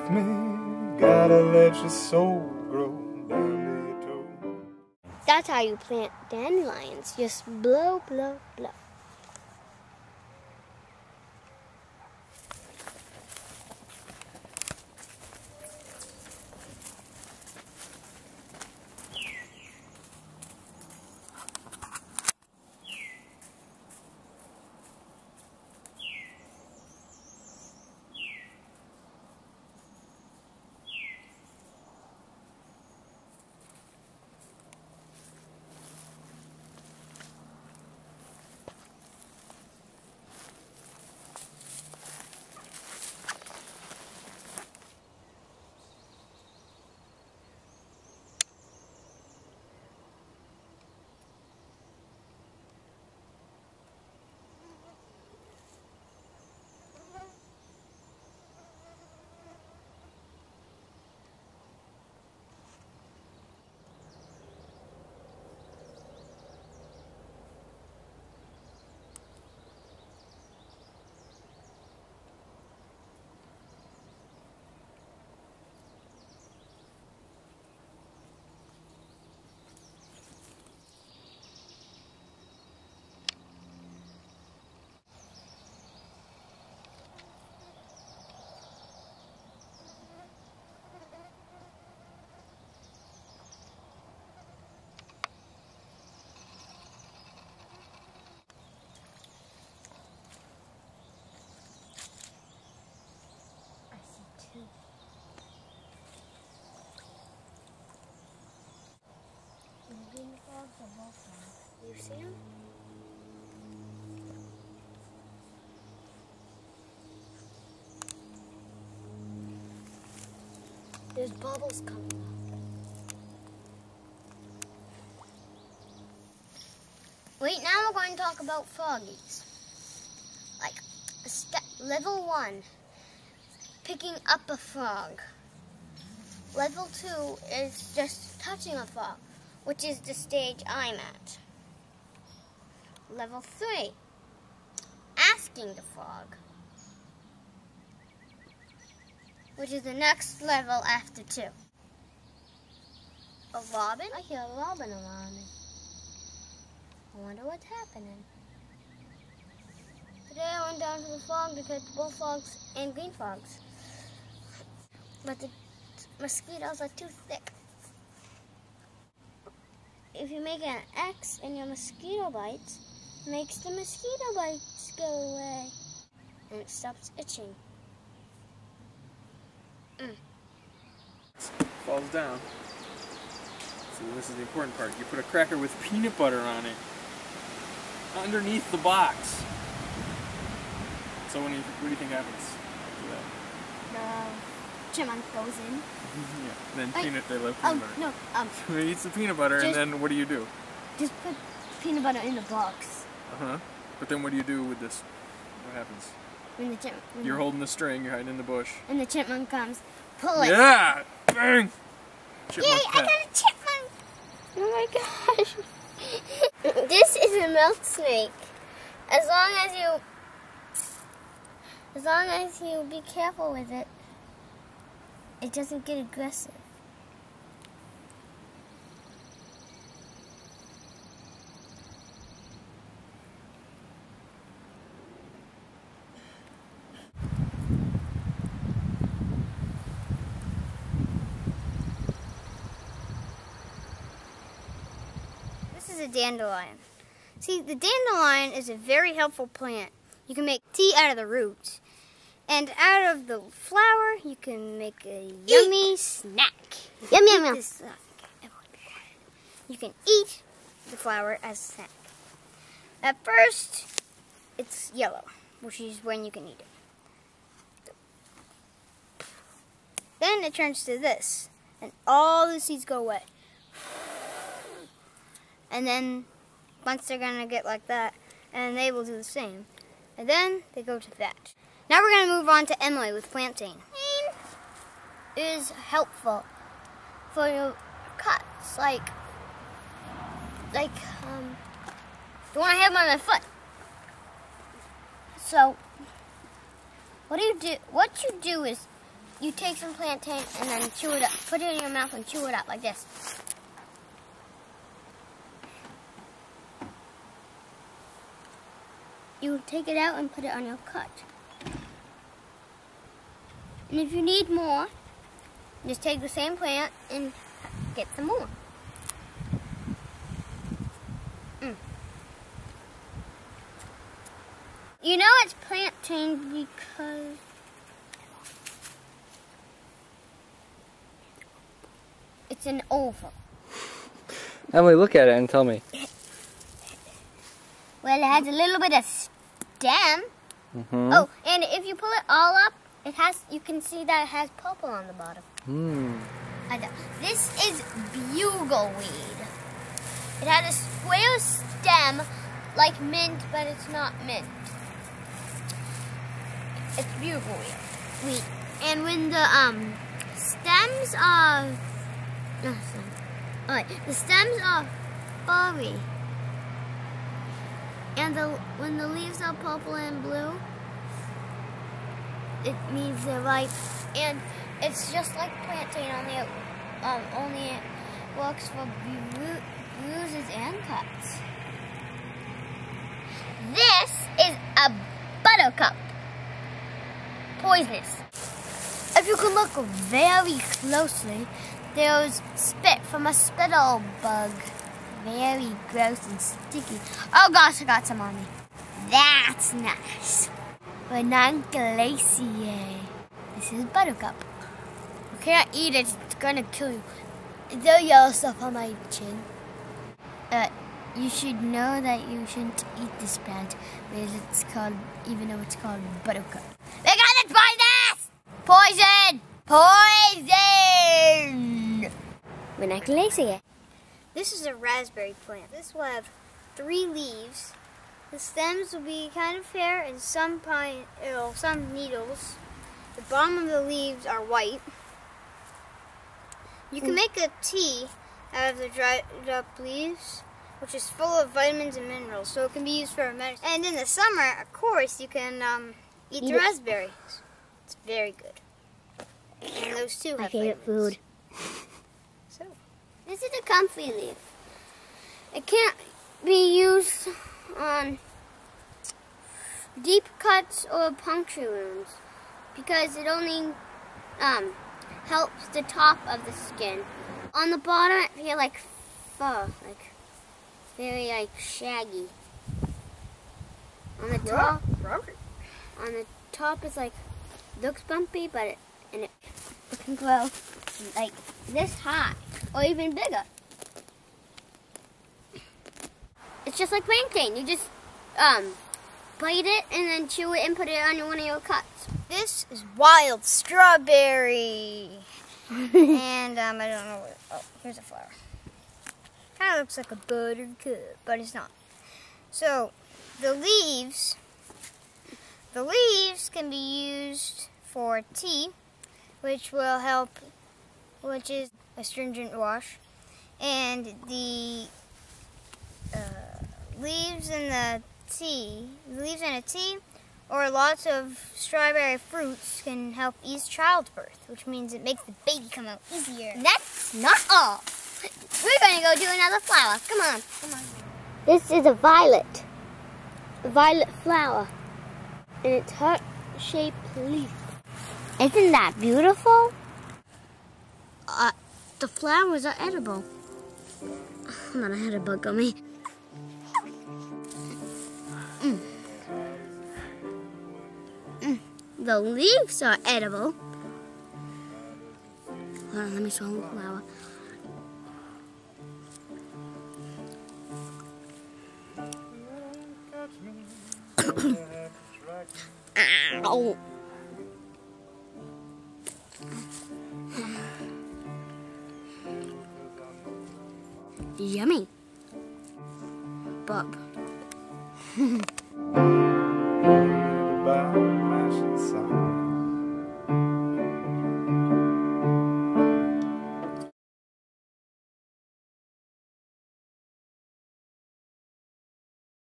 with me, gotta let your soul grow down the toe. That's how you plant dandelions, just blow, blow, blow. You see him? There's bubbles coming up. Wait, now we're going to talk about froggies. Like, step level 1, picking up a frog. Level 2 is just touching a frog, which is the stage I'm at. Level 3, asking the frog, which is the next level after 2. A robin? I hear a robin around me. I wonder what's happening. Today I went down to the frog to catch bullfrogs and green frogs, but the mosquitoes are too thick. If you make an X in your mosquito bites, it makes the mosquito bites go away. And it stops itching. Falls down. So this is the important part. You put a cracker with peanut butter on it underneath the box. So what do you think happens? Yeah. Chipmunk goes in. Yeah. Then they love peanut butter. No. So he eats the peanut butter, and then what do you do? Just put peanut butter in the box. But then what do you do with this? What happens? When the chipmunk. You're holding the string. You're hiding in the bush. And the chipmunk comes. Pull it. Yeah. Bang. Chipmunk. Yay! I got a chipmunk. Oh my gosh. This is a milk snake. As long as you be careful with it, it doesn't get aggressive. This is a dandelion. See, the dandelion is a very helpful plant. You can make tea out of the roots. And out of the flour, you can make a yummy snack. Yum, yum, yum. You can eat the flour as a snack. At first, it's yellow, which is when you can eat it. Then it turns to this, and all the seeds go away. And then, once they're going to get like that, and they will do the same. And then, they go to that. Now we're going to move on to Emily with planting. It is helpful for your cuts, like the one I have on my foot. So what you do is you take some plantain and then chew it up. Put it in your mouth and chew it up like this. You take it out and put it on your cut. And if you need more, just take the same plant and get some more. You know it's plantain because... it's an oval. Emily, look at it and tell me. Well, it has a little bit of stem. Mm-hmm. Oh, and if you pull it all up, it has. You can see that it has purple on the bottom. This is bugleweed. It has a square stem like mint, but it's not mint. It's bugleweed. And when the stems are the stems are furry. And when the leaves are purple and blue, it means they're ripe. And it's just like plantain, only it works for bruises and cuts. This is a buttercup. Poisonous. If you can look very closely, there's spit from a spittle bug. Very gross and sticky. Oh gosh, I got some on me. That's nice. Ranunculaceae. This is buttercup. You can't eat it, it's gonna kill you. Is there yellow stuff on my chin? You should know that you shouldn't eat this plant because it's called, even though it's called buttercup. They got it by this! Poison! Poison! Ranunculaceae. This is a raspberry plant. This will have 3 leaves. The stems will be kind of fair and some needles. The bottom of the leaves are white. You can make a tea out of the dried up leaves, which is full of vitamins and minerals, so it can be used for medicine. And in the summer, of course, you can eat the raspberries. It's very good. And those too have vitamins. My favorite food. This is a comfrey leaf. It can't be used on deep cuts or puncture wounds because it only helps the top of the skin. On the bottom, it feels like fur, very shaggy. On the top, it's like looks bumpy, but it can grow like this high. Or even bigger. It's just like plantain. You just bite it and then chew it and put it on one of your cuts. This is wild strawberry. And I don't know what, oh, here's a flower. Kind of looks like a buttercup, but it's not. So the leaves can be used for tea, which will help, which is astringent wash, and the leaves in a tea, or lots of strawberry fruits can help ease childbirth, which means it makes the baby come out easier. And that's not all. We're gonna go do another flower. Come on, come on. This is a violet flower, and it's heart-shaped leaf. Isn't that beautiful? The flowers are edible. Hold on, I had a bug on me. The leaves are edible. Hold on, let me swallow the flower. Ow. Yummy. Bob.